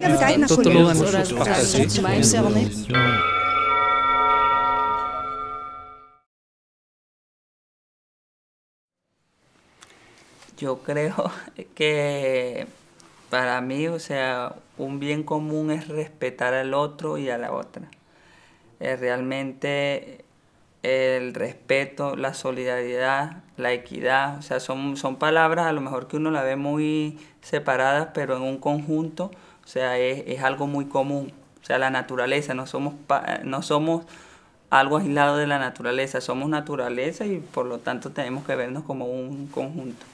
بتاعتنا كلنا Yo creo que para mí, o sea, un bien común es respetar al otro y a la otra. Realmente el respeto, la solidaridad, la equidad, o sea, son palabras a lo mejor que uno la ve muy separadas, pero en un conjunto, o sea, es algo muy común. O sea, la naturaleza, no somos algo aislado de la naturaleza, somos naturaleza y por lo tanto tenemos que vernos como un conjunto.